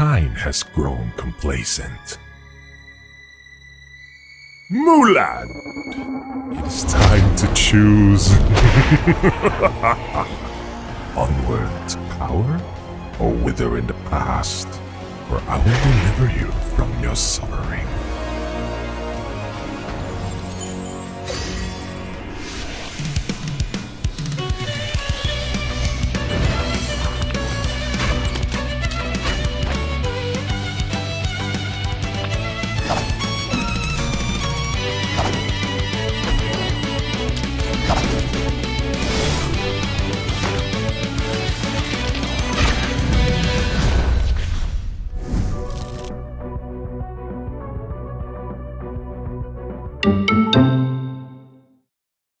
mankind has grown complacent. Mulan! It is time to choose. Onward to power, or wither in the past, for I will deliver you from your suffering.